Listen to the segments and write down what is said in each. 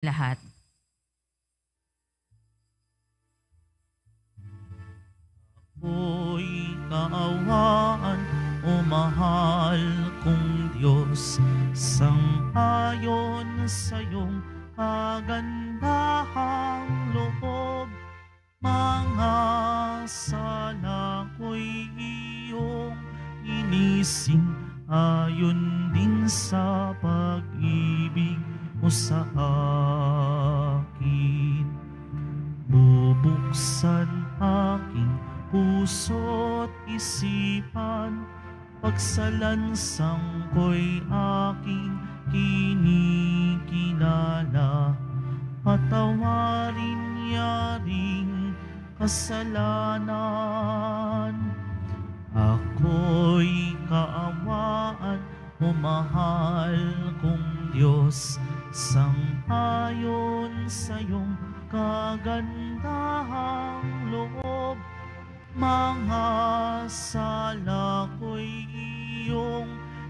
lahat. Ako'y kaawaan o mahal kong Diyos, sang-ayon sa iyong kagandahang loob, mga sala ko'y iyong inisin ayon din sa pag-ibig mo sa akin. Bubuksan aking puso't isipan, pagsalansang ko'y aking kinikilala, patawarin niya ring kasalanan. Ako'y kaawaan o mahal kong Diyos, sang-ayon sa iyong kagandahang loob, mga sala ko'y iyong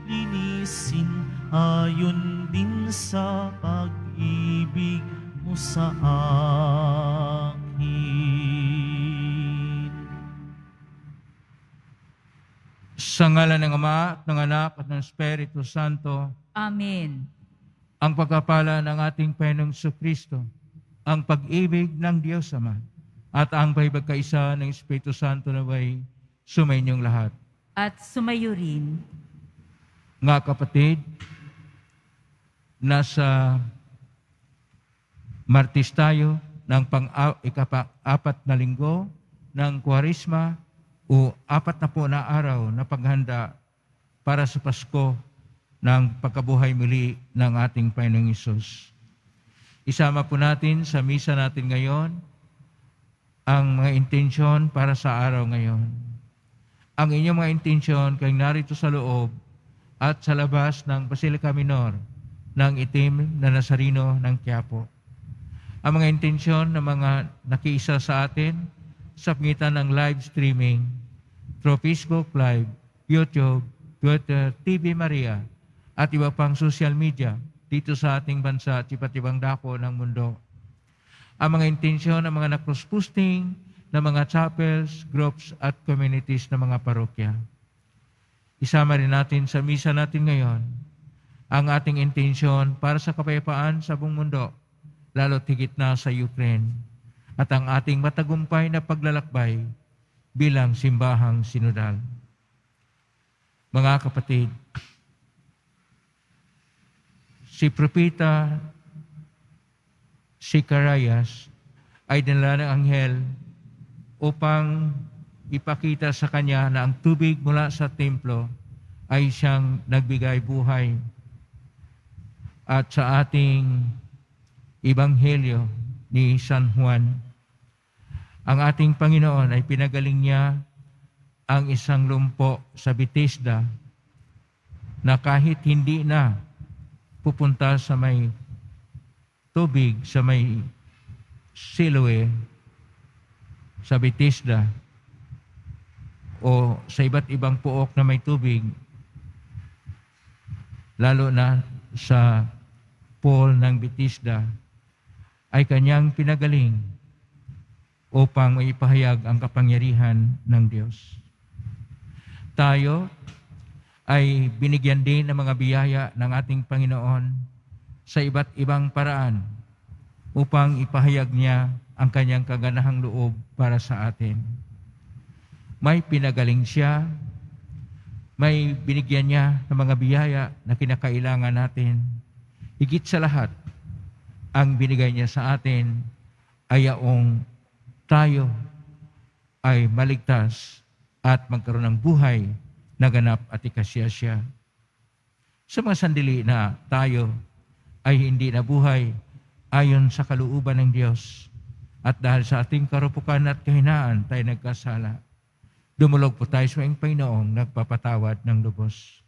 linisin ayon din sa pag-ibig mo sa akin. Sa ngalan ng Ama, ng Anak, at ng Espiritu Santo. Amen. Ang pagpapala ng ating Panginoong Jesucristo, ang pag-ibig ng Diyos Ama, at ang pagkakaisa ng Espiritu Santo na way sumainyong lahat. At sumayo rin. Nga kapatid, nasa Martes tayo ng ikapang-apat na linggo ng Kwaresma o 40 na araw na paghanda para sa Pasko ng pagkabuhay muli ng ating Panginoong Hesus. Isama po natin sa misa natin ngayon ang mga intensyon para sa araw ngayon. Ang inyong mga intensyon kayong narito sa loob at sa labas ng Basilica Minor ng Itim na Nazareno ng Quiapo. Ang mga intensyon ng mga nakiisa sa atin sa pangitan ng live streaming through Facebook Live, YouTube, Twitter, TV Maria at iba pang social media dito sa ating bansa at iba't ibang dako ng mundo. Ang mga intensyon ng mga na-cross-posting ng mga chapels, groups at communities ng mga parokya. Isama rin natin sa misa natin ngayon ang ating intensyon para sa kapayapaan sa buong mundo, lalo't higit na sa Ukraine, at ang ating matagumpay na paglalakbay bilang simbahang sinodal. Mga kapatid, si Propeta Zacharias ay dinala ng anghel upang ipakita sa kanya na ang tubig mula sa templo ay siyang nagbigay buhay. At sa ating Ebanghelyo ni San Juan, ang ating Panginoon ay pinagaling niya ang isang lumpo sa Bethesda na kahit hindi na pupunta sa may tubig sa may Siloe sa Bethesda o sa iba't ibang pook na may tubig, lalo na sa pool ng Bethesda, ay kanyang pinagaling upang maipahayag ang kapangyarihan ng Diyos. Tayo ay binigyan din ng mga biyaya ng ating Panginoon sa iba't ibang paraan upang ipahayag niya ang kanyang kaganahang loob para sa atin. May pinagaling siya, may binigyan niya ng mga biyaya na kinakailangan natin. Higit sa lahat, ang binigay niya sa atin ay ang tayo ay maligtas at magkaroon ng buhay na ganap at ikasiyasya. Sa mga sandali na tayo ay hindi na buhay ayon sa kalooban ng Diyos. At dahil sa ating karupukan at kahinaan, tayo nagkasala. Dumulog po tayo sa Panginoong nagpapatawad ng lubos.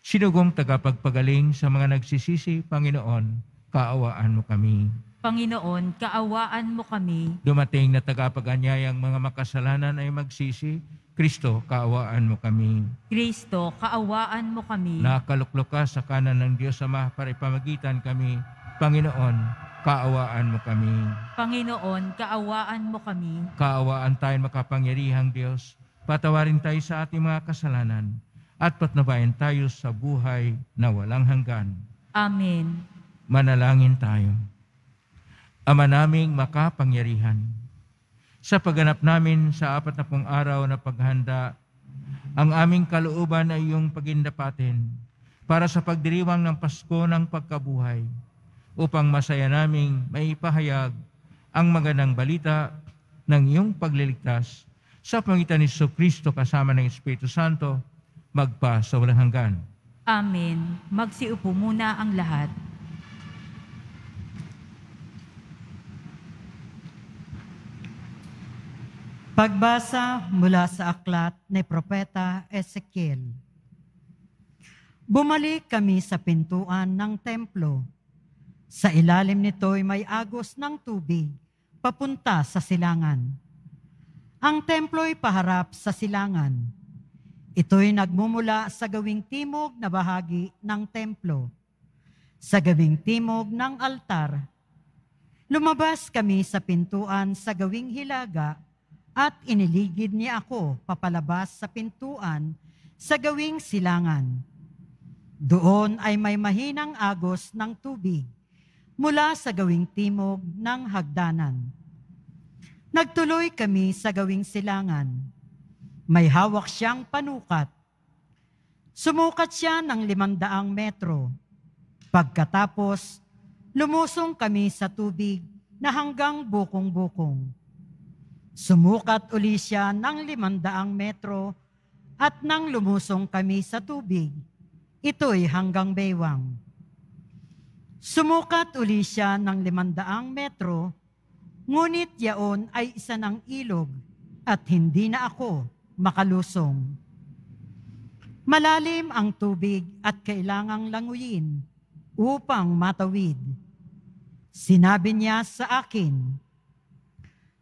Sinugong tagapagpagaling sa mga nagsisisi, Panginoon, kaawaan mo kami. Panginoon, kaawaan mo kami. Dumating na tagapag-anyayang mga makasalanan ay magsisi, Kristo, kaawaan mo kami. Kristo, kaawaan mo kami. Nakaluklok ka sa kanan ng Diyos Ama para ipamagitan kami Panginoon, kaawaan mo kami. Panginoon, kaawaan mo kami. Kaawaan tayo, makapangyarihang Diyos. Patawarin tayo sa ating mga kasalanan at patnubayan tayo sa buhay na walang hanggan. Amen. Manalangin tayo. Ama naming makapangyarihan, sa pagganap namin sa 40 araw na paghanda, ang aming kalooban ay iyong pagindapatin para sa pagdiriwang ng Pasko ng Pagkabuhay, upang masaya naming maipahayag ang magandang balita ng iyong pagliligtas sa pangitan ni Jesucristo kasama ng Espiritu Santo, magpa sa walang hanggan. Amen. Magsiupo muna ang lahat. Pagbasa mula sa aklat ni Propeta Ezekiel. Bumalik kami sa pintuan ng templo. Sa ilalim nito'y may agos ng tubig papunta sa silangan. Ang templo'y paharap sa silangan. Ito'y nagmumula sa gawing timog na bahagi ng templo. Sa gawing timog ng altar, lumabas kami sa pintuan sa gawing hilaga at iniligid niya ako papalabas sa pintuan sa gawing silangan. Doon ay may mahinang agos ng tubig mula sa gawing timog ng hagdanan. Nagtuloy kami sa gawing silangan. May hawak siyang panukat. Sumukat siya ng 500 metro. Pagkatapos, lumusong kami sa tubig na hanggang bukong-bukong. Sumukat uli siya ng 500 metro at nang lumusong kami sa tubig, ito'y hanggang baywang. Sumukat uli siya ng 500 metro, ngunit yaon ay isa ng ilog at hindi na ako makalusong. Malalim ang tubig at kailangang languyin upang matawid. Sinabi niya sa akin,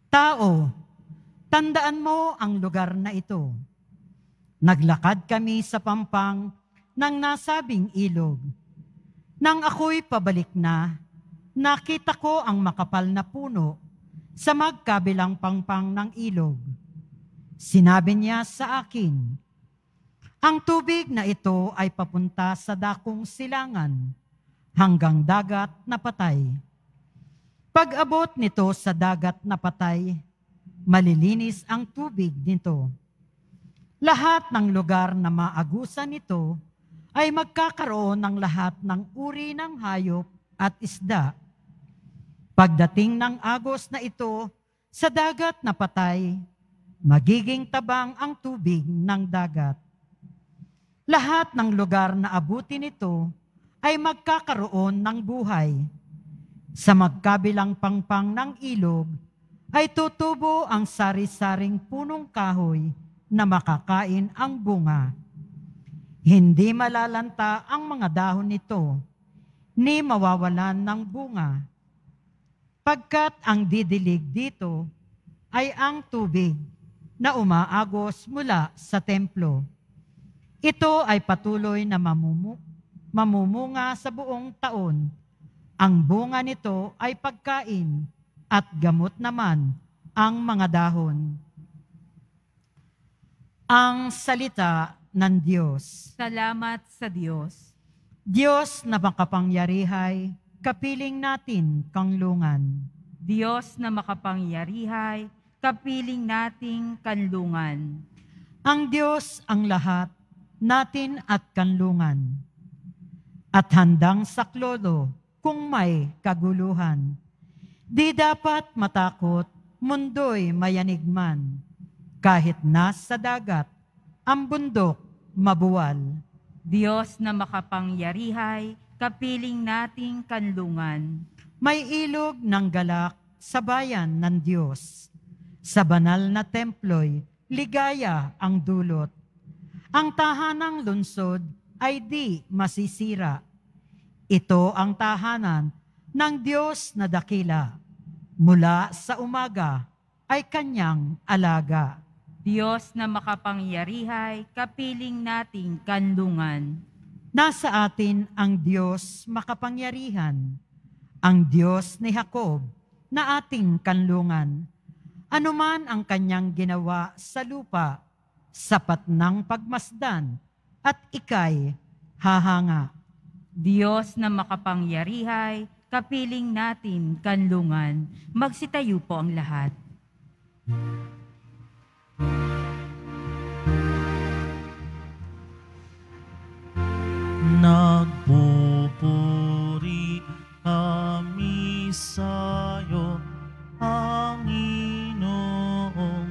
"Tao, tandaan mo ang lugar na ito." Naglakad kami sa pampang ng nasabing ilog. Nang ako'y pabalik na, nakita ko ang makapal na puno sa magkabilang pampang ng ilog. Sinabi niya sa akin, "Ang tubig na ito ay papunta sa dakong silangan hanggang dagat na patay. Pag-abot nito sa dagat na patay, malilinis ang tubig nito. Lahat ng lugar na maagusan nito ay magkakaroon ng lahat ng uri ng hayop at isda. Pagdating ng agos na ito sa dagat na patay, magiging tabang ang tubig ng dagat. Lahat ng lugar na abutin nito ay magkakaroon ng buhay. Sa magkabilang pangpang ng ilog ay tutubo ang sari-saring punong kahoy na makakain ang bunga. Hindi malalanta ang mga dahon nito, ni mawawalan ng bunga, pagkat ang didilig dito ay ang tubig na umaagos mula sa templo. Ito ay patuloy na mamumunga sa buong taon. Ang bunga nito ay pagkain at gamot naman ang mga dahon." Ang salita ng Diyos. Salamat sa Diyos. Diyos na makapangyarihay, kapiling natin kanlungan. Diyos na makapangyarihay, kapiling natin kanlungan. Ang Diyos ang lahat, natin at kanlungan. At handang saklolo kung may kaguluhan. Di dapat matakot, mundo'y mayanigman. Kahit nasa dagat, ang bundok mabuwal. Diyos na makapangyarihay, kapiling nating kanlungan. May ilog ng galak sa bayan ng Diyos. Sa banal na templo'y ligaya ang dulot. Ang tahanang lungsod ay di masisira. Ito ang tahanan ng Diyos na dakila. Mula sa umaga ay kanyang alaga. Diyos na makapangyarihay, kapiling nating kanlungan. Nasa atin ang Diyos makapangyarihan. ang Diyos ni Jacob na ating kanlungan. Anuman ang kanyang ginawa sa lupa, sapat ng pagmasdan at ika'y hahanga. Diyos na makapangyarihay, kapiling natin kanlungan. Magsitayo po ang lahat. Nagpupuri kami sa'yo, Panginoong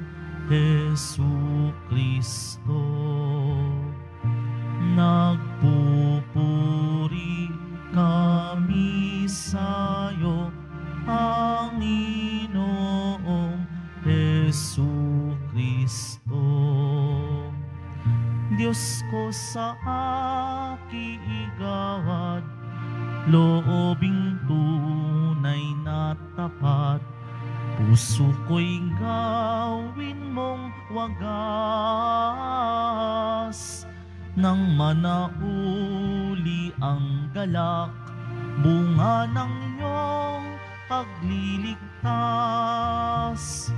Jesucristo. Nagpupuri kami sa'yo, Panginoong Jesucristo. Diyos ko sa aki igawad, loobing tunay na tapat, puso ko'y gawin mong wagas. Nang manauli ang galak, bunga ng iyong pagliligtas.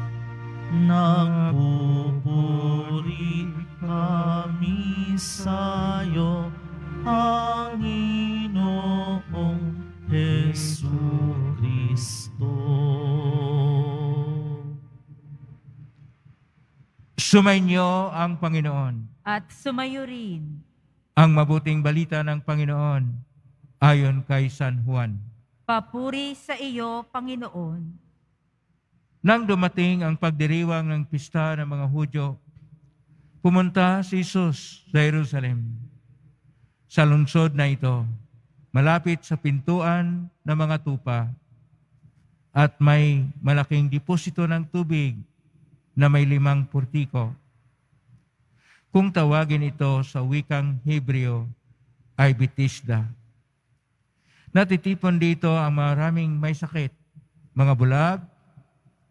Nagpupuri kami sa'yo, Panginoong Jesucristo. Sumainyo ang Panginoon. At sumayo rin ang mabuting balita ng Panginoon ayon kay San Juan. Papuri sa iyo, Panginoon. Nang dumating ang pagdiriwang ng pista ng mga Hudyo, pumunta si Jesus sa Jerusalem. Sa lungsod na ito, malapit sa pintuan ng mga tupa at may malaking deposito ng tubig na may 5 portiko. Kung tawagin ito sa wikang Hebreo ay Bethesda. Natitipon dito ang maraming may sakit, mga bulag,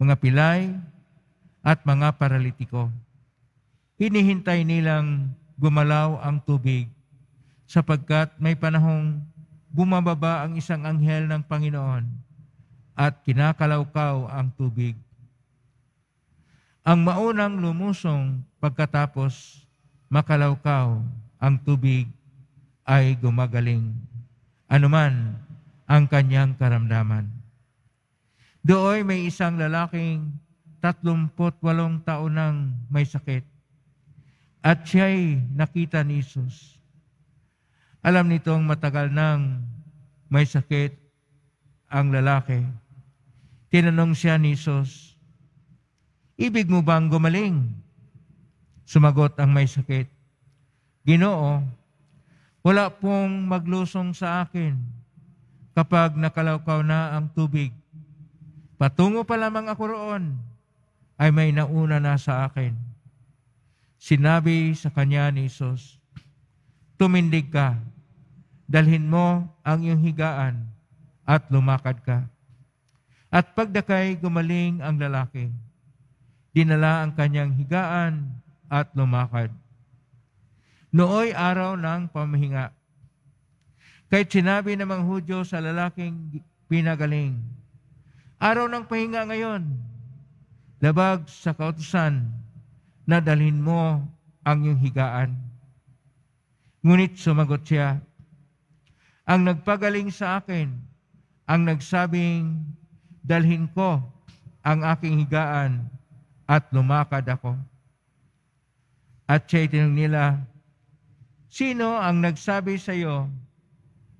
mga pilay, at mga paralitiko. Hinihintay nilang gumalaw ang tubig sapagkat may panahong bumababa ang isang anghel ng Panginoon at kinakalawkaw ang tubig. Ang maunang lumusong pagkatapos makalawkaw ang tubig ay gumagaling, anuman ang kanyang karamdaman. Dooy may isang lalaking 38 taon nang may sakit at siya'y nakita ni Jesus. Alam nitong matagal nang may sakit ang lalaki. Tinanong siya ni Jesus, "Ibig mo bang gumaling?" Sumagot ang may sakit, "Ginoo, wala pong maglusong sa akin kapag nakalawkaw na ang tubig. Patungo pa lamang ako roon ay may nauna na sa akin." Sinabi sa kanya ni Jesus, "Tumindig ka, dalhin mo ang iyong higaan at lumakad ka." At pagdakay gumaling ang lalaki, dinala ang kanyang higaan at lumakad. Nooy araw ng pamahinga. Kahit sinabi ng mga Hudyo sa lalaking pinagaling, "Araw ng pahinga ngayon, labag sa kautusan na dalhin mo ang iyong higaan." Ngunit sumagot siya, "Ang nagpagaling sa akin, ang nagsabing, dalhin ko ang aking higaan at lumakad ako." At siya'y tinanong nila, "Sino ang nagsabi sa iyo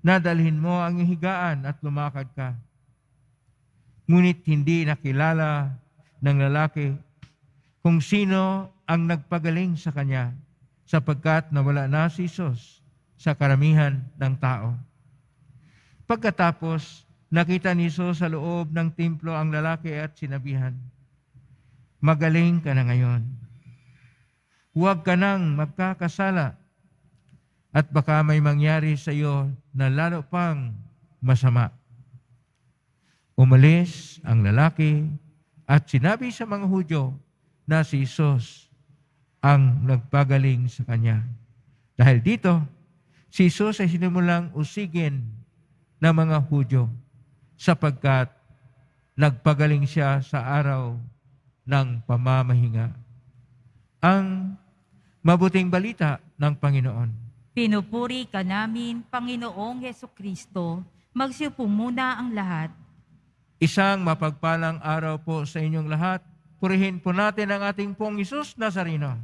na dalhin mo ang higaan at lumakad ka?" Ngunit hindi nakilala ng lalaki kung sino ang nagpagaling sa kanya sapagkat nawala na si Jesus sa karamihan ng tao. Pagkatapos, nakita ni Jesus sa loob ng templo ang lalaki at sinabihan, "Magaling ka na ngayon. Huwag ka nang magkakasala at baka may mangyari sa iyo na lalo pang masama." Umalis ang lalaki at sinabi sa mga Hudyo na si Jesus ang nagpagaling sa kanya. Dahil dito, si Jesus ay sinimulang usigin ng mga Hudyo sapagkat nagpagaling siya sa araw ng pamamahinga. Ang mabuting balita ng Panginoon. Pinupuri ka namin, Panginoong Jesucristo. Magsiupo muna ang lahat. Isang mapagpalang araw po sa inyong lahat. Purihin po natin ang ating pong Jesus Nazareno.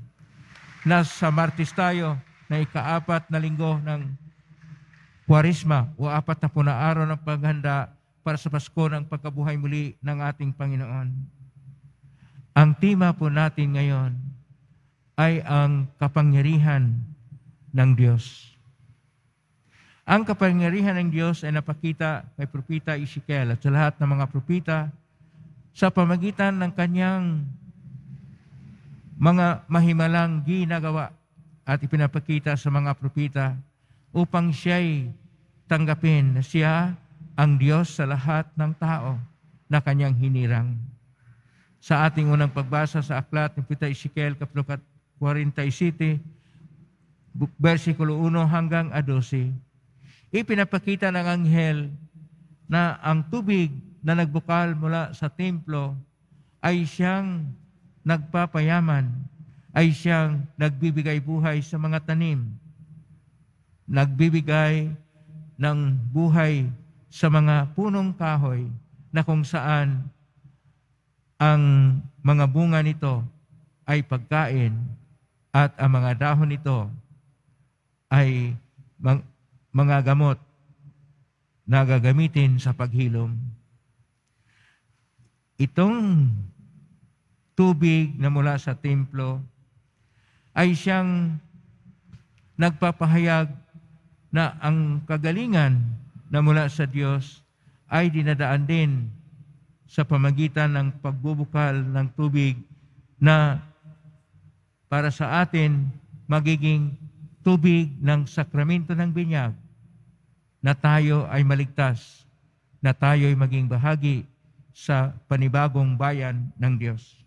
Nasa Martes tayo na ika-apat na linggo ng Kwaresma o 40 araw ng paghanda para sa Pasko ng pagkabuhay muli ng ating Panginoon. Ang tema po natin ngayon ay ang kapangyarihan ng Diyos. Ang kapangyarihan ng Diyos ay napakita kay Propeta Ezekiel at sa lahat ng mga propeta sa pamagitan ng kanyang mga mahimalang ginagawa at ipinapakita sa mga propeta upang siya'y tanggapin na siya ang Diyos sa lahat ng tao na kanyang hinirang. Sa ating unang pagbasa sa aklat ng Propeta Ezekiel, Kapitulo 47, versikulo 1 hanggang 12, ipinapakita ng anghel na ang tubig na nagbukal mula sa templo ay siyang nagpapayaman, ay siyang nagbibigay buhay sa mga tanim, nagbibigay ng buhay sa mga punong kahoy na kung saan ang mga bunga nito ay pagkain at ang mga dahon nito ay mga gamot na gagamitin sa paghilom. Itong tubig na mula sa templo ay siyang nagpapahayag na ang kagalingan na mula sa Diyos ay dinadaan din sa pamagitan ng pagbubukal ng tubig na para sa atin magiging tubig ng sakramento ng binyag, na tayo ay maligtas, na tayo ay maging bahagi sa panibagong bayan ng Diyos.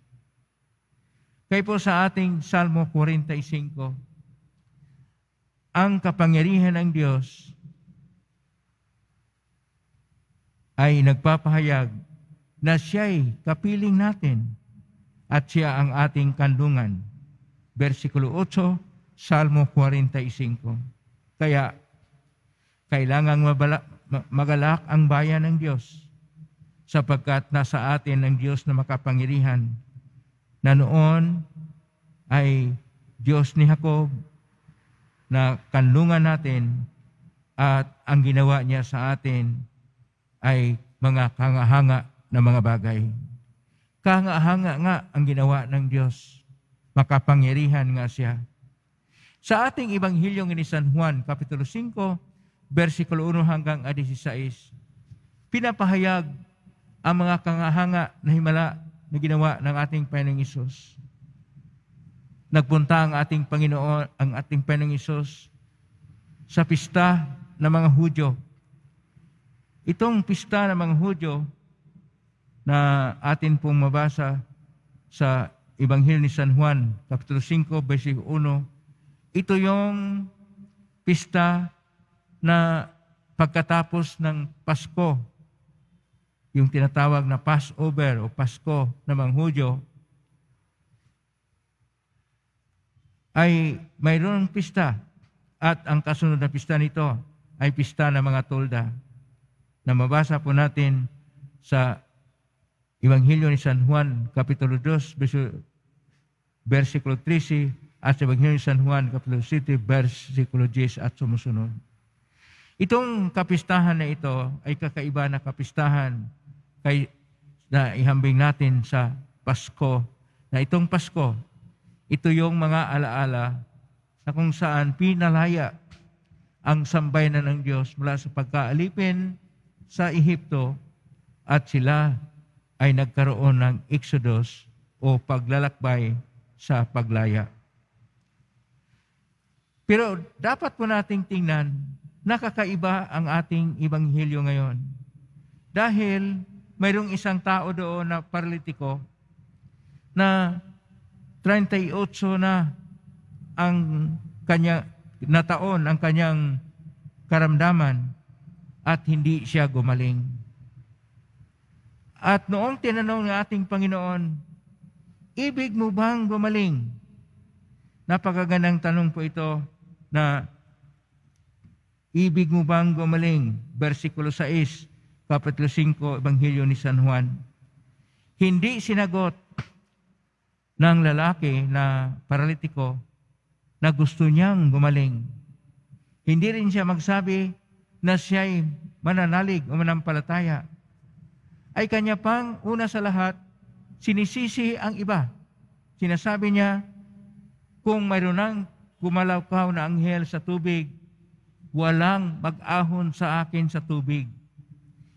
Kaya po sa ating Salmo 45, ang kapangyarihan ng Diyos ay nagpapahayag na siya'y kapiling natin at siya ang ating kanlungan. Versikulo 8, Salmo 45. Kaya, kailangang magalak ang bayan ng Diyos sapagkat nasa atin ang Diyos na makapangyarihan na noon ay Diyos ni Jacob na kanlungan natin at ang ginawa niya sa atin ay mga kangahanga na mga bagay. Kangahanga nga ang ginawa ng Diyos. Makapangyarihan nga siya. Sa ating Ebanghilyong ni San Juan, Kapitulo 5, versikulo 1 hanggang 16, pinapahayag ang mga kangahanga na himala na ginawa ng ating Panginoong Hesus. Nagpunta ang ating Panginoon, ang ating Panginoong Hesus sa pista ng mga Hudyo. Itong pista ng mga Hudyo na atin pong mabasa sa Ebanghelyo ni San Juan, Kapitulo 5, versikulo 1, ito yung pista na pagkatapos ng Pasko, yung tinatawag na Passover o Pasko ng mga Hudyo, ay mayroong pista at ang kasunod na pista nito ay pista ng mga tolda na mabasa po natin sa Ebanghelyo ni San Juan, Kapitulo 2, versikulo 13 at sa Ebanghelyo ni San Juan, Kapitulo 7, versikulo 10 at sumusunod. Itong kapistahan na ito ay kakaiba na kapistahan na ihambing natin sa Pasko. Na itong Pasko, ito yung mga alaala na kung saan pinalaya ang sambayanan ng Diyos mula sa pagkaalipin sa Ehipto at sila ay nagkaroon ng Exodus o paglalakbay sa paglaya. Pero dapat po nating tingnan nakakaiba ang ating Ebanghelyo ngayon. Dahil mayroong isang tao doon na paralitiko na 38 na ang kanya na taon ang kanyang karamdaman at hindi siya gumaling. At noong tinanong ng ating Panginoon, ibig mo bang gumaling? Napakagandang tanong po ito na ibig mo bang gumaling? Versikulo 6, kapitulo 5, Ebanghelyo ni San Juan. Hindi sinagot ng lalaki na paralitiko na gusto niyang gumaling. Hindi rin siya magsabi na siya'y mananalig o manampalataya. Ay kanya pang una sa lahat, sinisisi ang iba. Sinasabi niya, kung mayroon ng kumalawkaw na anghel sa tubig, walang mag-ahon sa akin sa tubig.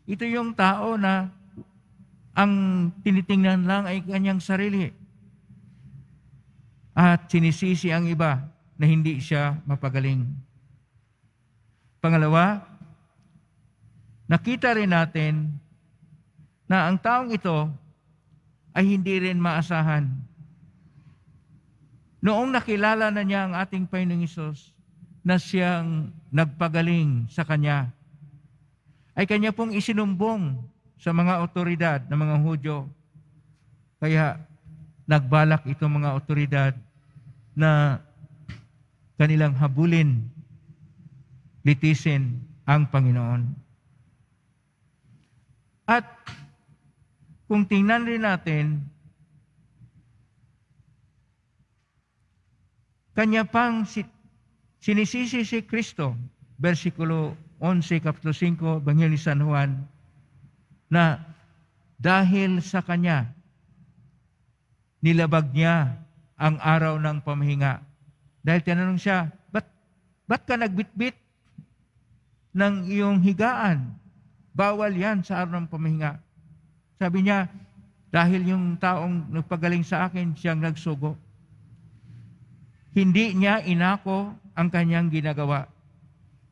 Ito yung tao na ang tinitingnan lang ay kanyang sarili. At sinisisi ang iba na hindi siya mapagaling. Pangalawa, nakita rin natin na ang taong ito ay hindi rin maasahan. Noong nakilala na niya ang ating Panginoong Hesus na siyang nagpagaling sa kanya, ay kanya pong isinumbong sa mga otoridad ng mga Hudyo. Kaya nagbalak itong mga otoridad na kanilang habulin, litisin ang Panginoon. At kung tingnan rin natin, kanya pang sinisisi si Kristo, versikulo 11, kapitulo 5, Ebanghelyo ni San Juan, na dahil sa kanya, nilabag niya ang araw ng pamahinga. Dahil tinanong siya, ba't ka nagbitbit ng iyong higaan? Bawal yan sa araw ng pamahinga. Sabi niya, dahil yung taong nagpagaling sa akin, siyang nagsugo. Hindi niya inako ang kanyang ginagawa.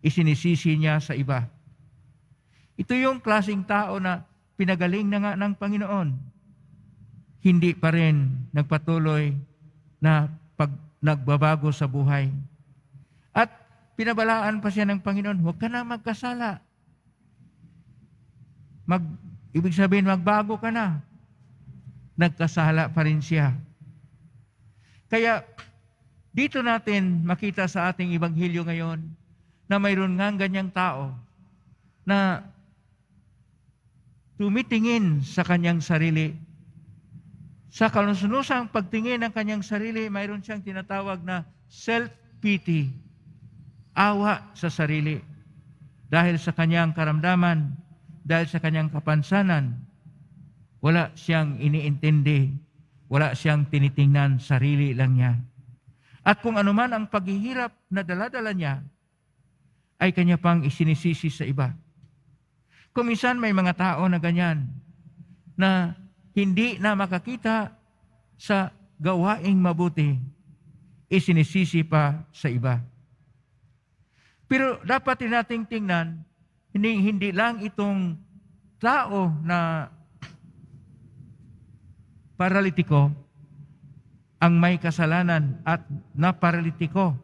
Isinisisi niya sa iba. Ito yung klaseng tao na pinagaling na nga ng Panginoon. Hindi pa rin nagpatuloy na nagbabago sa buhay. At pinabalaan pa siya ng Panginoon, huwag ka na magkasala. Ibig sabihin, magbago ka na. Nagkasala pa rin siya. Kaya dito natin makita sa ating Ebanghelyo ngayon na mayroon ngang ganyang tao na tumitingin sa kanyang sarili. Sa kalusunusang pagtingin ng kanyang sarili, mayroon siyang tinatawag na self-pity, awa sa sarili. Dahil sa kanyang karamdaman, dahil sa kanyang kapansanan, wala siyang iniintindi, wala siyang tinitingnan, sarili lang niya. At kung anuman ang paghihirap na daladala niya, ay kanya pang isinisisi sa iba. Kung minsan may mga tao na ganyan, na hindi na makakita sa gawaing mabuti, isinisisi pa sa iba. Pero dapat din nating tingnan, hindi lang itong tao na paralitiko ang may kasalanan at naparalitiko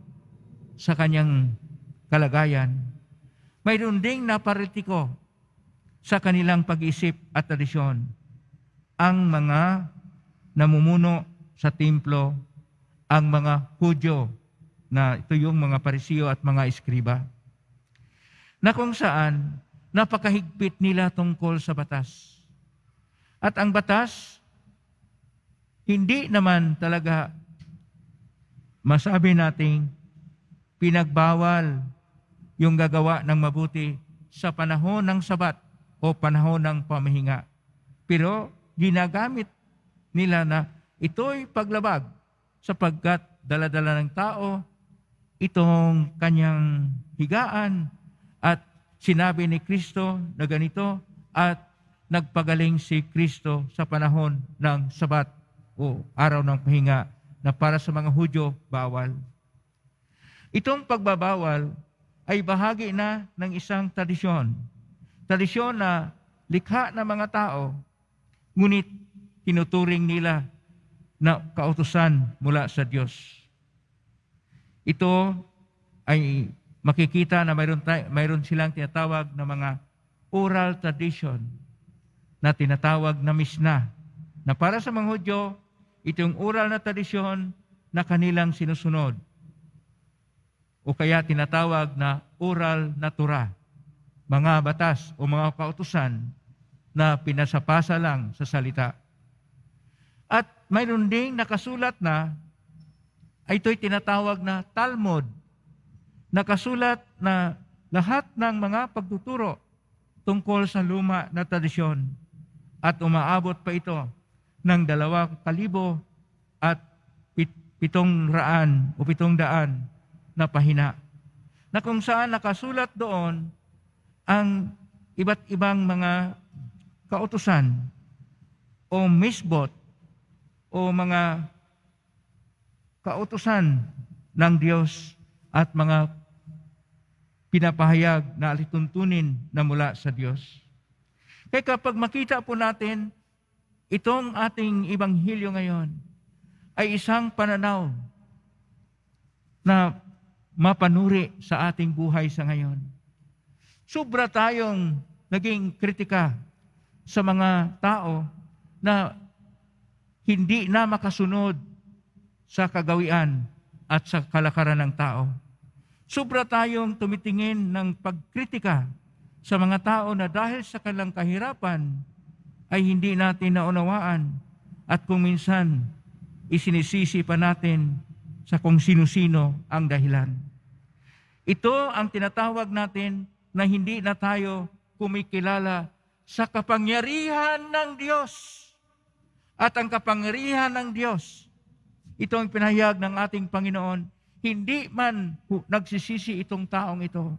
sa kanyang kalagayan. Mayroon ding naparalitiko sa kanilang pag-isip at tradisyon. Ang mga namumuno sa templo, ang mga Hudyo, na ito yung mga Parisiyo at mga Eskriba, na kung saan napakahigpit nila tungkol sa batas. At ang batas, hindi naman talaga masabi nating pinagbawal yung gagawa ng mabuti sa panahon ng Sabat o panahon ng pamahinga. Pero ginagamit nila na ito'y paglabag sapagkat daladala ng tao itong kanyang higaan. At sinabi ni Kristo na ganito, at nagpagaling si Kristo sa panahon ng Sabat o araw ng pahinga na para sa mga Hudyo, bawal. Itong pagbabawal ay bahagi na ng isang tradisyon. Tradisyon na likha ng mga tao, ngunit tinuturing nila na kautusan mula sa Diyos. Ito ay makikita na mayroon silang tinatawag na mga oral tradition na tinatawag na Mishnah, na para sa mga Hudyo, ito yung oral na tradisyon na kanilang sinusunod, o kaya tinatawag na oral na Torah, mga batas o mga kautusan na pinasapasa lang sa salita. At mayroon ding nakasulat na, ito'y tinatawag na Talmud, nakasulat na lahat ng mga pagtuturo tungkol sa luma na tradisyon, at umaabot pa ito ng 2,700 na pahina, na kung saan nakasulat doon ang iba't ibang mga kautusan o misbot o mga kautusan ng Diyos at mga pinapahayag na alituntunin na mula sa Diyos. Kaya kapag makita po natin itong ating Ebanghelyo ngayon ay isang pananaw na mapanuri sa ating buhay sa ngayon. Sobra tayong naging kritika sa mga tao na hindi na makasunod sa kagawian at sa kalakaran ng tao. Sobra tayong tumitingin ng pagkritika sa mga tao na dahil sa kanilang kahirapan ay hindi natin naunawaan at kung minsan isinisisi pa natin sa kung sino-sino ang dahilan. Ito ang tinatawag natin na hindi na tayo kumikilala sa kapangyarihan ng Diyos. At ang kapangyarihan ng Diyos, ito ang pinahayag ng ating Panginoon, hindi man nagsisisi itong taong ito.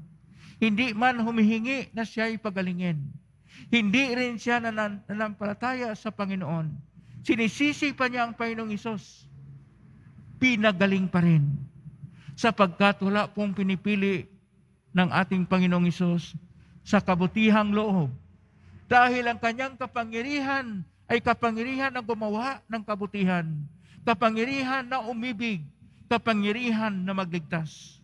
Hindi man humihingi na siya'y pagalingin. Hindi rin siya nanampalataya sa Panginoon. Sinisisi pa niya ang Panginoong Isus. Pinagaling pa rin. Sapagkat wala pong pinipili ng ating Panginoong Isus sa kabutihang loob. Dahil ang kanyang kapangyarihan ay kapangyarihan na gumawa ng kabutihan. Kapangyarihan na umibig. Kapangyarihan na magligtas.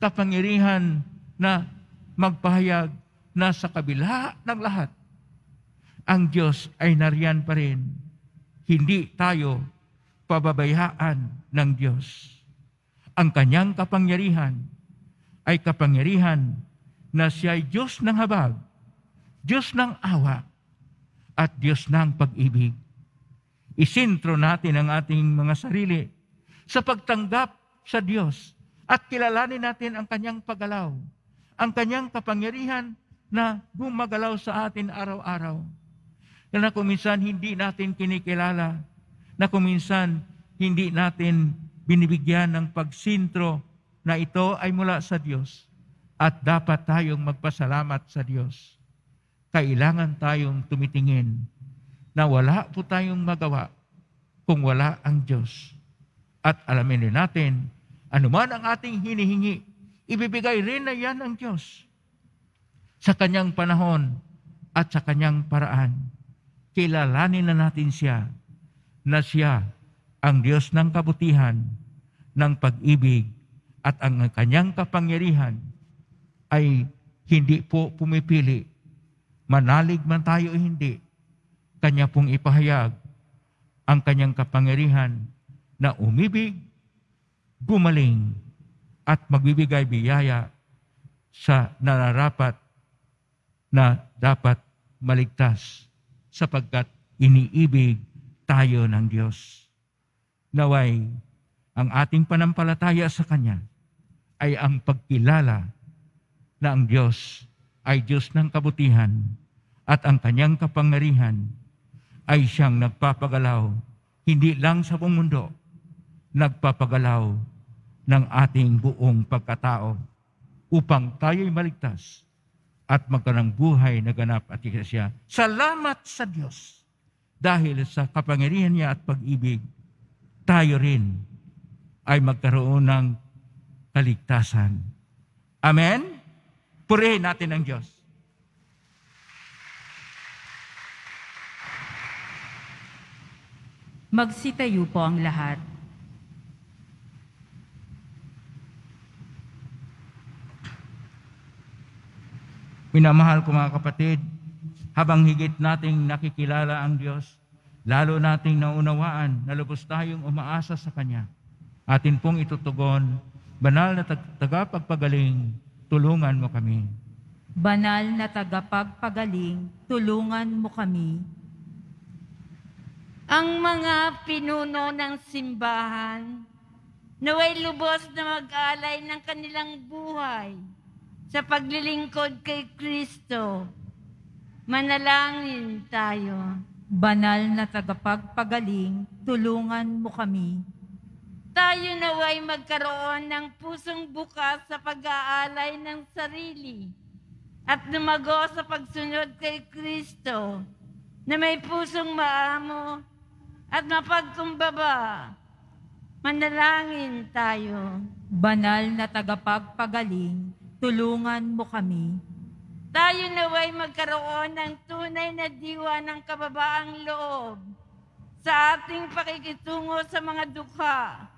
Kapangyarihan na magpahayag na sa kabila ng lahat, ang Diyos ay nariyan pa rin. Hindi tayo pababayaan ng Diyos. Ang kanyang kapangyarihan ay kapangyarihan na siya'y Diyos ng habag, Diyos ng awa, at Diyos ng pag-ibig. Isintro natin ang ating mga sarili sa pagtanggap sa Diyos at kilalanin natin ang kanyang paggalaw, ang kanyang kapangyarihan na gumagalaw sa atin araw-araw, na kung minsan hindi natin kinikilala, na kung minsan hindi natin binibigyan ng pagsintro na ito ay mula sa Diyos at dapat tayong magpasalamat sa Diyos. Kailangan tayong tumitingin na wala po tayong magawa kung wala ang Diyos. At alamin rin natin, anuman ang ating hinihingi, ibibigay rin na yan ang Diyos sa kanyang panahon at sa kanyang paraan. Kilalanin na natin siya na siya ang Diyos ng kabutihan, ng pag-ibig, at ang kanyang kapangyarihan ay hindi po pumipili. Manalig man tayo o hindi, kanya pong ipahayag ang kanyang kapangyarihan na umibig, gumaling, at magbibigay biyaya sa nararapat na dapat maligtas sapagkat iniibig tayo ng Diyos. Naway, ang ating panampalataya sa kanya ay ang pagkilala na ang Diyos ay Diyos ng kabutihan, at ang kanyang kapangyarihan ay siyang nagpapagalaw, hindi lang sa buong mundo, nagpapagalaw ng ating buong pagkatao upang tayo'y maligtas at magkaroon ng buhay na ganap at ikasya. Salamat sa Diyos dahil sa kapangyarihan niya at pag-ibig, tayo rin ay magkaroon ng kaligtasan. Amen? Purihin natin ang Diyos. Magsitayo po ang lahat. Minamahal ko mga kapatid, habang higit nating nakikilala ang Diyos, lalo nating naunawaan na lubos tayong umaasa sa Kanya. Atin pong itutugon, banal na tagapagpagaling, tulungan mo kami. Banal na tagapagpagaling, tulungan mo kami. Ang mga pinuno ng simbahan, naway lubos na mag-alay ng kanilang buhay sa paglilingkod kay Kristo, manalangin tayo. Banal na tagapagpagaling, tulungan mo kami. Tayo naway magkaroon ng pusong bukas sa pag-aalay ng sarili at lumago sa pagsunod kay Kristo na may pusong maamo at mapagkumbaba. Manalangin tayo. Banal na tagapagpagaling, tulungan mo kami. Tayo naway magkaroon ng tunay na diwa ng kababaang loob sa ating pakikitungo sa mga dukha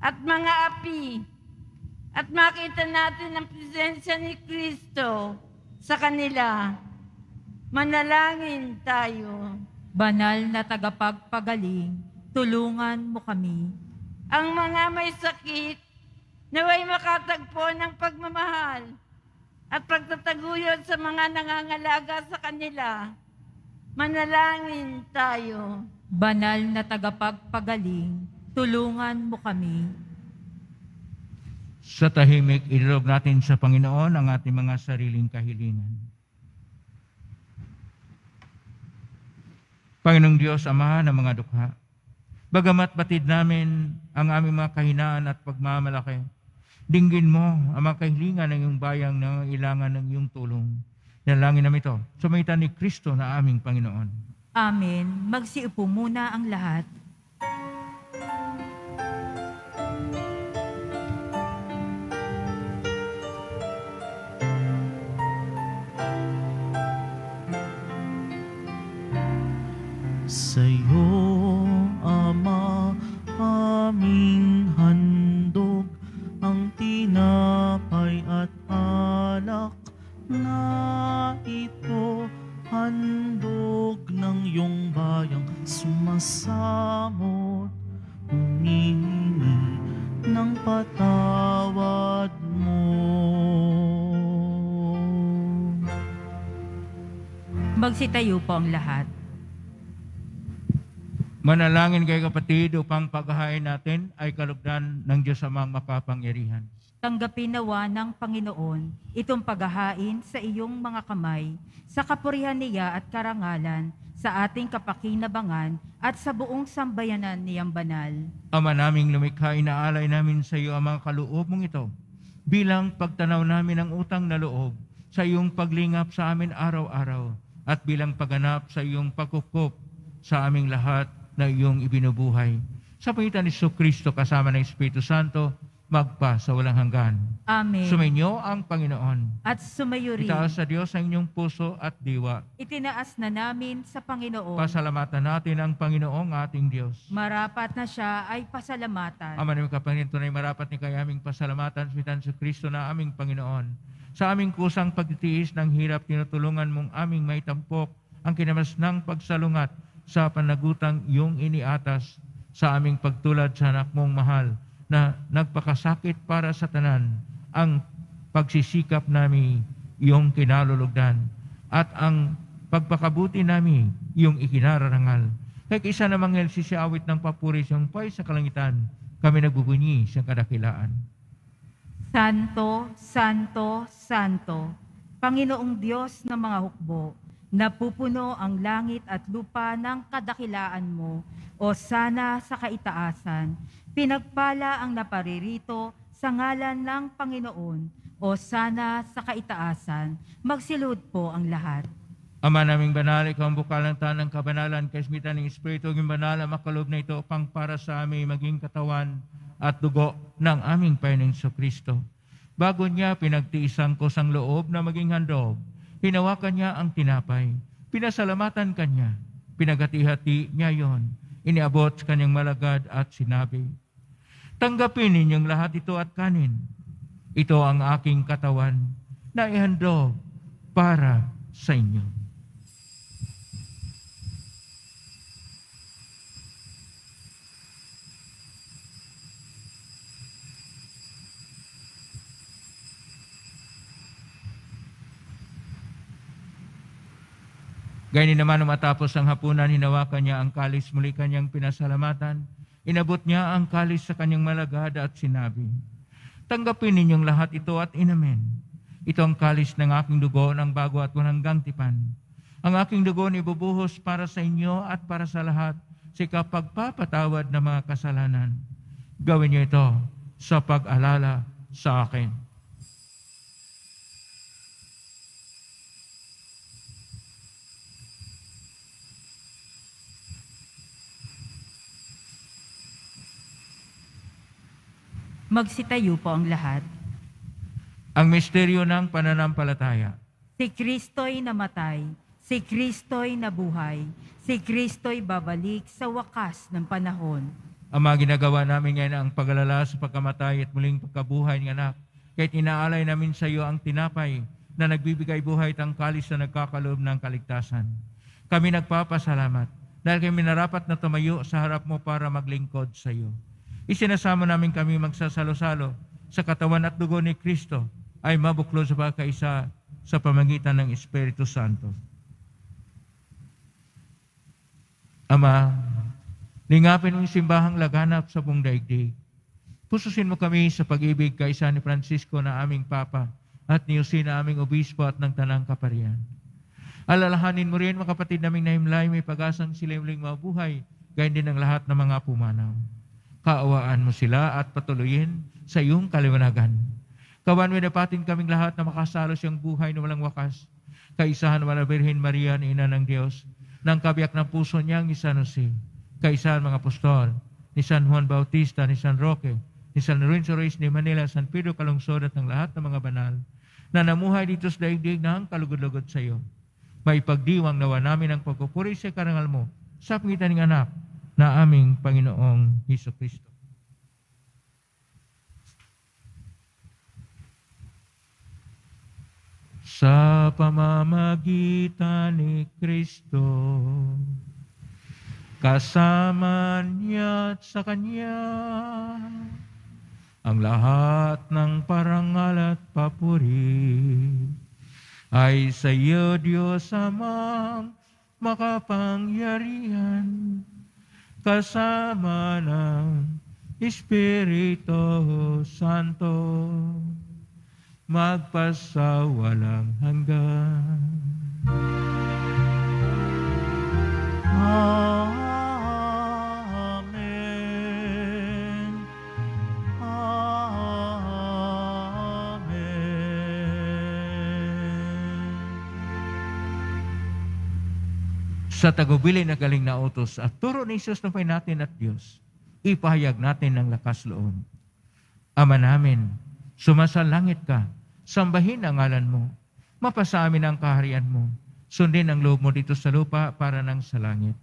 at mga api at makita natin ang presensya ni Kristo sa kanila. Manalangin tayo. Banal na tagapagpagaling, tulungan mo kami. Ang mga may sakit naway makatagpo ng pagmamahal at pagtataguyod sa mga nangangalaga sa kanila. Manalangin tayo. Banal na tagapagpagaling, tulungan mo kami. Sa tahimik, ilog natin sa Panginoon ang ating mga sariling kahilingan. Panginoong Diyos, Ama ng mga dukha, bagamat batid namin ang aming mga kahinaan at pagmamalaki, dinggin mo ang mga kahilingan ng iyong bayang na ilangan ng iyong tulong. Nalangin namin ito sa maitan ni Kristo na aming Panginoon. Amen. Magsiupo muna ang lahat. Sa'yo, Ama, aming handog ang tinapay at alak na ito, handog ng iyong bayang sumasamot, humihingi ng patawad mo. Magsitayo po ang lahat. Manalangin kayo kapatid upang paghahain natin ay kalugdan ng Diyos Amang makapangyarihan. Tanggapin nawa ng Panginoon itong paghahain sa iyong mga kamay, sa kapurihan niya at karangalan, sa ating kapakinabangan at sa buong sambayanan niyang banal. Ama naming lumikha, inaalay namin sa iyo ang mga kaluobong ito bilang pagtanaw namin ng utang na loob sa iyong paglingap sa amin araw-araw at bilang pagganap sa iyong pagkukup sa aming lahat na iyong ibinubuhay. Sa pamitan ni Jesucristo kasama ng Espiritu Santo, magpa sa walang hanggan. Amen. Sumainyo ang Panginoon. At sumayo rin. Itaas sa Diyos ang inyong puso at diwa. Itinaas na namin sa Panginoon. Pasalamatan natin ang Panginoong ating Diyos. Marapat na siya ay pasalamatan. Ama namin kapangin, tunay marapat ni kaya aming pasalamatan sa pamitan ni Jesucristo na aming Panginoon. Sa aming kusang pagtitiis ng hirap, tinutulungan mong aming maitampok ang kinamas ng pagsalungat sa panagutang iyong iniatas sa aming pagtulad sa anak mong mahal na nagpakasakit para sa tanan, ang pagsisikap namin iyong kinalulugdan at ang pagpakabuti namin iyong ikinararangal. Kahit isa namang sisiawit ng papuri sa iyong pay sa kalangitan, kami nagbubunyi sa kadakilaan. Santo, Santo, Santo, Panginoong Diyos ng mga hukbo, napupuno ang langit at lupa ng kadakilaan mo, o sana sa kaitaasan. Pinagpala ang naparirito sa ngalan ng Panginoon, o sana sa kaitaasan. Magsilod po ang lahat. Ama naming banal, ikaw ang bukalantan ng kabanalan, kaismitan ng Espiritu, yung banal ang makalob na ito upang para sa aming maging katawan at dugo ng aming Panginoong Jesucristo. Bago niya pinagtiisang kusang loob na maging handog, hinawakan niya ang tinapay, pinasalamatan kanya, pinagati-hati niya yon, iniabot sa kanyang malagad at sinabi, tanggapin ninyong lahat ito at kanin. Ito ang aking katawan na ihandog para sa inyo. Gayun naman, matapos ang hapunan, hinawakan niya ang kalis, muli kanyang pinasalamatan. Inabot niya ang kalis sa kanyang malagad at sinabi, "Tanggapin ninyong lahat ito at inamin. Ito ang kalis ng aking dugo ng bago at walang tipan. Ang aking dugo na ibubuhos para sa inyo at para sa lahat sa ikapagpapatawad ng mga kasalanan. Gawin niyo ito sa pag-alala sa akin." Magsitayo po ang lahat. Ang misteryo ng pananampalataya. Si Kristo'y namatay, si Kristo'y nabuhay, si Kristo'y babalik sa wakas ng panahon. Ang mga ginagawa namin ngayon ang pag-alala sa pagkamatay at muling pagkabuhay ng anak. Kahit inaalay namin sa iyo ang tinapay na nagbibigay buhay at ang kalis na nagkakaloob ng kaligtasan. Kami nagpapasalamat dahil kami narapat na tumayo sa harap mo para maglingkod sa iyo. Isinasama namin kami magsasalo-salo sa katawan at dugo ni Kristo ay mabuklo sa pagkaisa sa pamamagitan ng Espiritu Santo. Ama, lingapin mo yung simbahang laganap sa buong daigdig. Pususin mo kami sa pag-ibig kaisa ni Francisco na aming Papa at ni Jose na aming Obispo at ng Tanang Kaparian. Alalahanin mo rin mga kapatid naming nahimlay, may pag-asang sila muling mabuhay, gayon din ang lahat ng mga pumanaw. Kaawaan mo sila at patuloyin sa iyong kaliwanagan. Kawan mo dapatin kaming lahat na makasalo siyang buhay na walang wakas. Kaisahan wala Birhen Maria na Ina ng Diyos, ng kabiyak ng puso niyang ni San Jose. Kaisahan mga apostol, ni San Juan Bautista, ni San Roque, ni San Lorenzo Reyes de Manila, San Pedro Calungsod at ng lahat ng mga banal na namuhay dito sa daigdig na ang kalugod-lugod sa iyo. May pagdiwang nawa namin ang pagkupuri sa karangal mo sa pangitan ng anak na aming Panginoong Hesus Kristo. Sa pamamagitan ni Kristo, kasama niya at sa Kanya, ang lahat ng parangal at papuri ay sa iyo, Diyos Ama, makapangyarihan, kasama ng Espiritu Santo, magpasawalang hanggan. Amen. Amen. Sa tagubilin na galing na utos at turo ni Jesus na natin at Diyos, ipahayag natin ang lakas loob. Ama namin, sumasalangit ka, sambahin ang ngalan mo, mapasa amin ang kaharian mo, sundin ang loob mo dito sa lupa para nang sa langit.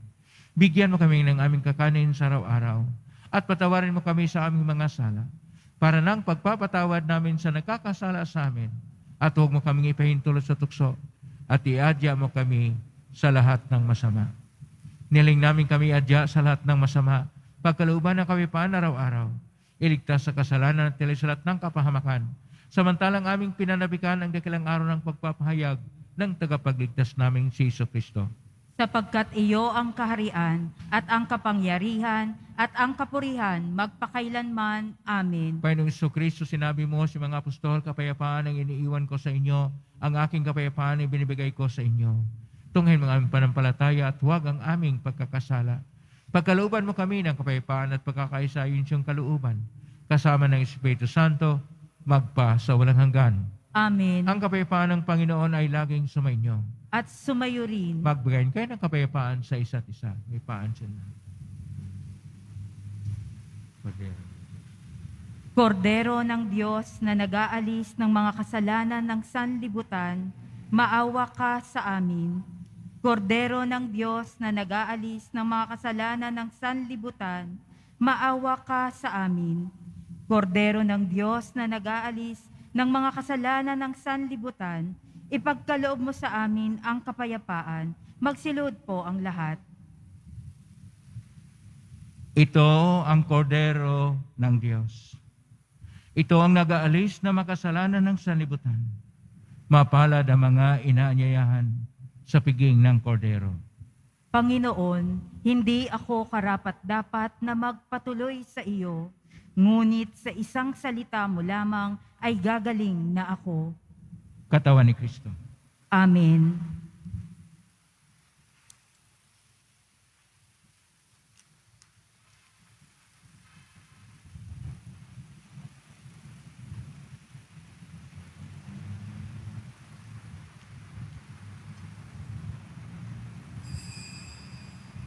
Bigyan mo kami ng aming kakanin sa araw-araw at patawarin mo kami sa aming mga sala para nang pagpapatawad namin sa nagkakasala sa amin at huwag mo kaming ipahintulot sa tukso at iadya mo kami sa lahat ng masama. Niling namin kami adya sa lahat ng masama pagkalooban na kami paan araw-araw. Iligtas sa kasalanan at tilisalat ng kapahamakan samantalang aming pinanabikan ang dakilang araw ng pagpapahayag ng tagapagligtas naming si Jesucristo. Sapagkat iyo ang kaharian at ang kapangyarihan at ang kapurihan magpakailanman. Amen. Panginoong Jesucristo, sinabi mo sa mga apostol, kapayapaan ang iniiwan ko sa inyo, ang aking kapayapaan ay binibigay ko sa inyo. Tunghayan mga aming panampalataya at huwag ang aming pagkakasala. Pagkalooban mo kami ng kapayapaan at pagkakaisa, yun siyang kalooban, kasama ng Espiritu Santo, magpa sa walang hanggan. Amen. Ang kapayapaan ng Panginoon ay laging sumainyo. At sumayo rin. Magbigayin kayo ng kapayapaan sa isa't isa. May paan siya na. Kordero. Kordero ng Diyos na nag-aalis ng mga kasalanan ng sanlibutan, maawa ka sa amin. Kordero ng Diyos na nag-aalis ng mga kasalanan ng sanlibutan, maawa ka sa amin. Kordero ng Diyos na nag-aalis ng mga kasalanan ng sanlibutan, ipagkaloob mo sa amin ang kapayapaan. Magsilod po ang lahat. Ito ang kordero ng Diyos. Ito ang nag-aalis na makasalanan ng sanlibutan. Mapalad ang mga inaanyayahan, sa piging ng kordero. Panginoon, hindi ako karapat-dapat na magpatuloy sa iyo, ngunit sa isang salita mo lamang ay gagaling na ako. Katawan ni Kristo. Amen.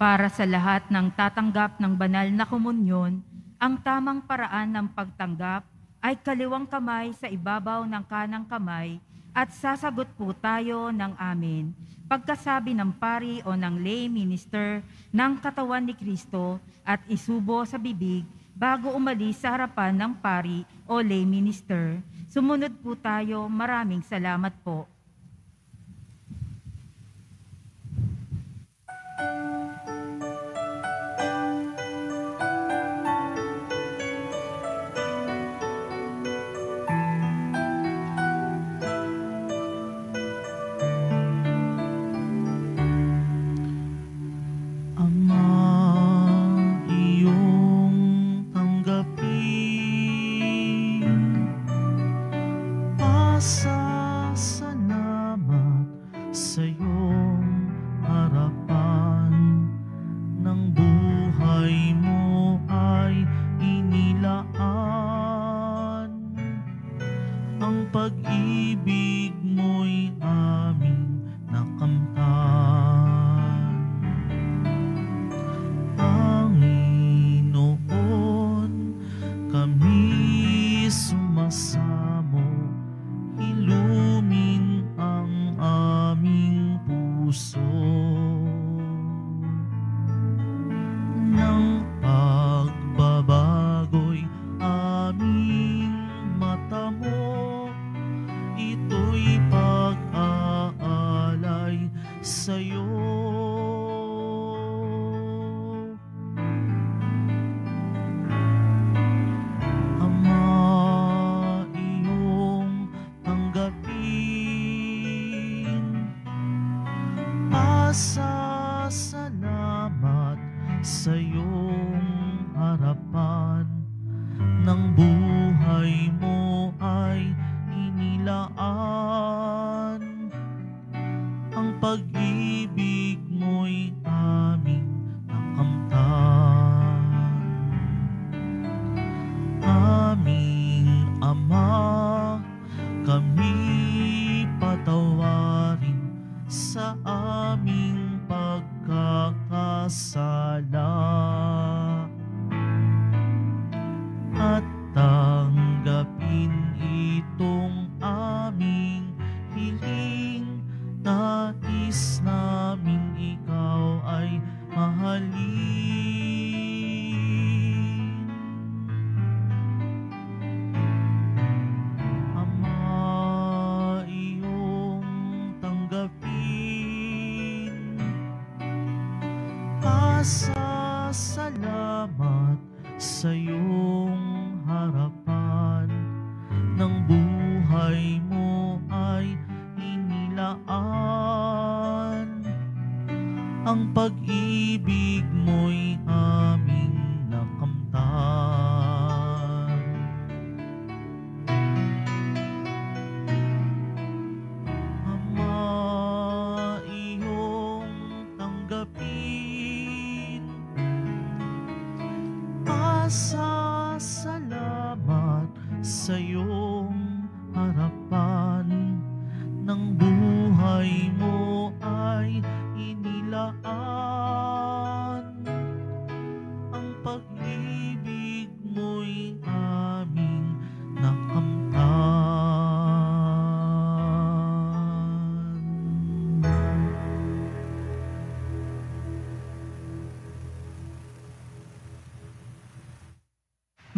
Para sa lahat ng tatanggap ng banal na komunyon, ang tamang paraan ng pagtanggap ay kaliwang kamay sa ibabaw ng kanang kamay at sasagot po tayo ng amen. Pagkasabi ng pari o ng lay minister ng katawan ni Kristo at isubo sa bibig bago umalis sa harapan ng pari o lay minister. Sumunod po tayo. Maraming salamat po.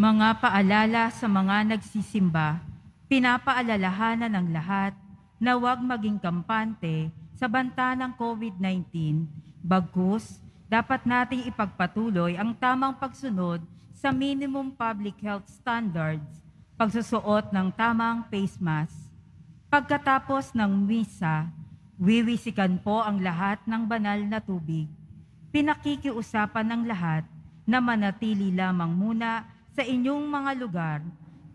Mga paalala sa mga nagsisimba, pinapaalalahanan ng lahat na huwag maging kampante sa banta ng COVID-19. Bagkus, dapat nating ipagpatuloy ang tamang pagsunod sa minimum public health standards, pagsusuot ng tamang face mask. Pagkatapos ng misa, Wiwisikan po ang lahat ng banal na tubig. Pinakikiusapan ng lahat na manatili lamang muna sa inyong mga lugar.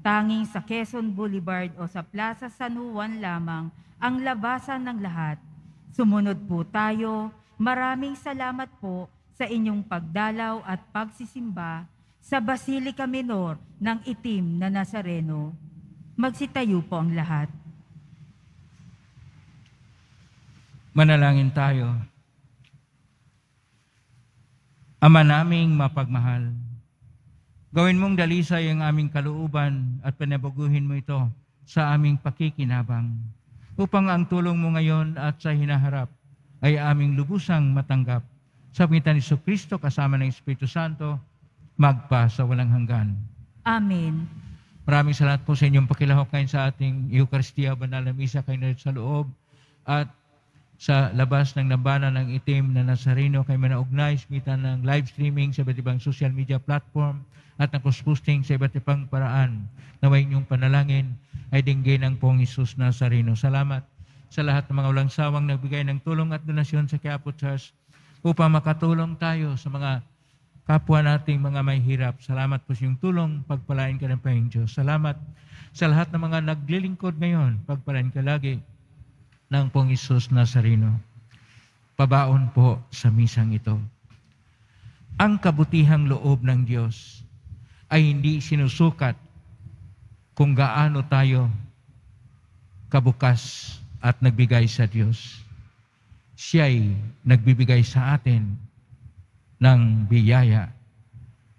Tanging sa Quezon Boulevard o sa Plaza San Juan lamang ang labasan ng lahat. Sumunod po tayo. Maraming salamat po sa inyong pagdalaw at pagsisimba sa Basilica Minor ng Itim na Nazareno. Magsitayo po ang lahat. Manalangin tayo. Ama naming mapagmahal, gawin mong dalisay ang aming kalooban at panabaguhin mo ito sa aming pakikinabang, upang ang tulong mo ngayon at sa hinaharap ay aming lubusang matanggap. Sa pangalan ni Jesucristo kasama ng Espiritu Santo, magpa sa walang hanggan. Amen. Maraming salamat po sa inyong pakilahok ngayon sa ating Eucharistia, Banal na Misa, kayo na sa loob at sa labas ng Labanan ng Itim na Nazareno, kayo manaugnay, simitan ng live streaming sa iba't ibang social media platform at ng cross-posting sa iba't ibang paraan. Naway inyong panalangin ay dinggin ng Pong Jesus Nazareno. Salamat sa lahat ng mga walang sawang nagbigay ng tulong at donasyon sa Quiapo Church upang makatulong tayo sa mga kapwa nating mga may hirap. Salamat po sa iyong tulong. Pagpalain ka ng Panginoong Diyos. Salamat sa lahat ng mga naglilingkod ngayon. Pagpalain ka lagi ng Pong Jesus Nazareno. Pabaon po sa misang ito. Ang kabutihang loob ng Diyos ay hindi sinusukat kung gaano tayo kabukas at nagbigay sa Diyos. Siya'y nagbibigay sa atin ng biyaya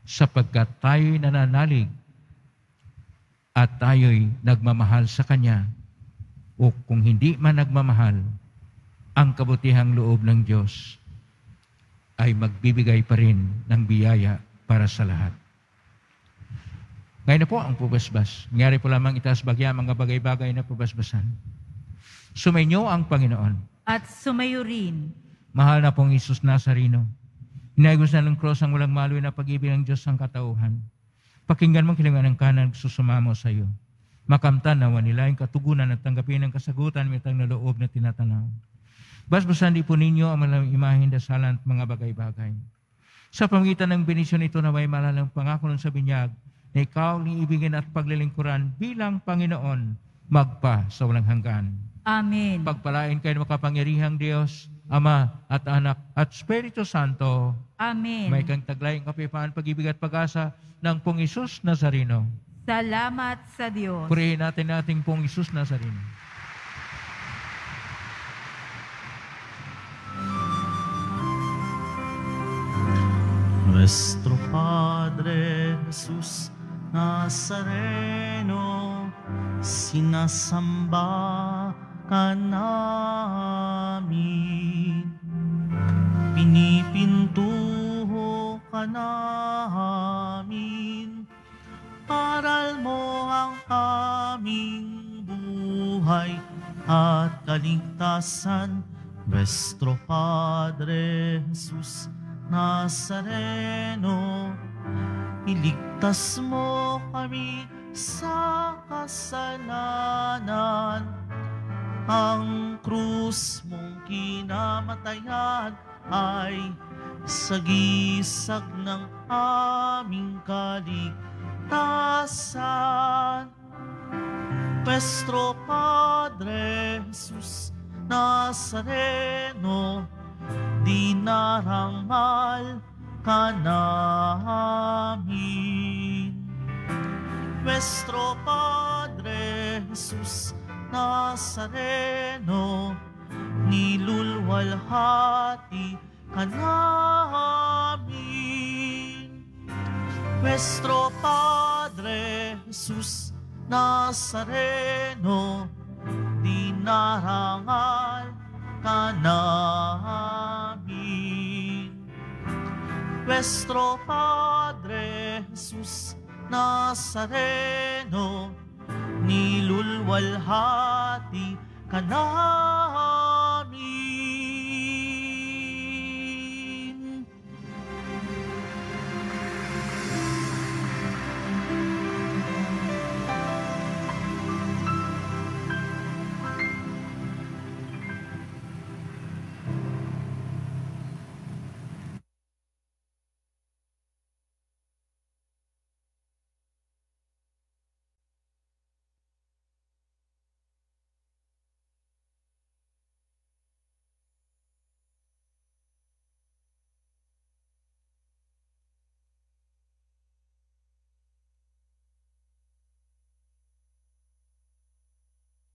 sapagkat tayo'y nananalig at tayo'y nagmamahal sa Kanya. O kung hindi man nagmamahal, ang kabutihang loob ng Diyos ay magbibigay pa rin ng biyaya para sa lahat. Ngayon na po ang pubasbas. Nangyari po lamang itaas bagya mga bagay-bagay na pubasbasan. Sumainyo ang Panginoon. At sumayo rin. Mahal na Pong Jesus Nazareno, inayos na ng cross ang walang maluwi na pag-ibig ng Diyos ang katauhan. Pakinggan mong kilangan ng kanan susumamo sa iyo. Makamtan nawa nila ang katugunan at tanggapin ang kasagutan mitang na loob na tinatanaw. Basbasan di po ninyo ang malamang imahin, dasalan at mga bagay-bagay. Sa pamagitan ng benisyon ito na may malalang pangako ng sa binyag na ikaw niibigin at paglilingkuran bilang Panginoon magpa sa walang hanggan. Amen. Pagpalain kayo ng makapangyarihang Diyos, Ama at Anak at Espiritu Santo. Amen. May kang taglay ang kapayapaan, pag-ibig at pag-asa ng Pong Jesus Nazareno. Salamat sa Diyos. Purihin natin ating Pong Jesus Nazareno. Nuestro Padre Jesus Nazareno, sinasamba ka namin. Pinipintuho ka namin. Aral mo ang aming buhay at kaligtasan, Nuestro Padre Jesus Nazareno. Iligtas mo kami sa kasalanan, ang krus mong kinamatayan ay sagisag ng aming kaligtasan. Nuestro Padre Jesus Nazareno, dinarangal ka namin. Nuestro Padre Jesus Nazareno, nilulwalhati ka namin. Nuestro Padre Jesus Nazareno, dinarangal ka namin. Nuestro Padre Jesus Nazareno, nilulwalhati ka namin.